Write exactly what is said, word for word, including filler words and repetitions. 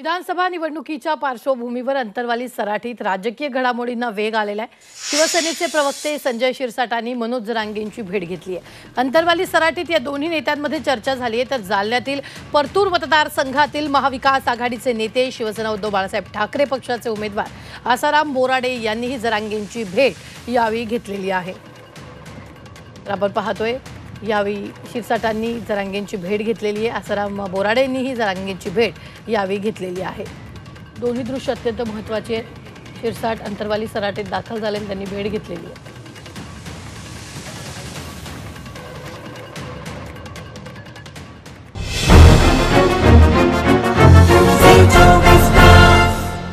विधानसभा निवडणुकीच्या पार्श्वभूमीवर अंतरवाली सराठीत राजकीय घडामोडींना वेग आलेला आहे। शिवसेनेचे प्रवक्ते संजय शिरसाटांनी मनोज जरांगेंची भेट घेतली आहे। अंतरवाली सराठीत या दोन्ही नेत्यांमध्ये चर्चा झाली आहे। तर जालन्यातील परतूर मतदारसंघातील महाविकास आघाडीचे नेते शिवसेना उद्धव बाळासाहेब ठाकरे पक्षाचे उमेदवार आसाराम बोराडे यांनीही जरांगेंची भेट यावेळी घेतलेली आहे। आपण पाहतोय यावेळी शिरसाटांनी जरांगेंची भेट घेतलेली आहे। आसाराम बोराडेंनीही जरांगेंची भेट यावेळी घेतलेली आहे। दोन्ही दृश्य अत्यंत महत्त्वाचे आहेत। शिरसाट अंतरवाली सराटेत दाखल झाले, त्यांनी भेट घेतलेली आहे।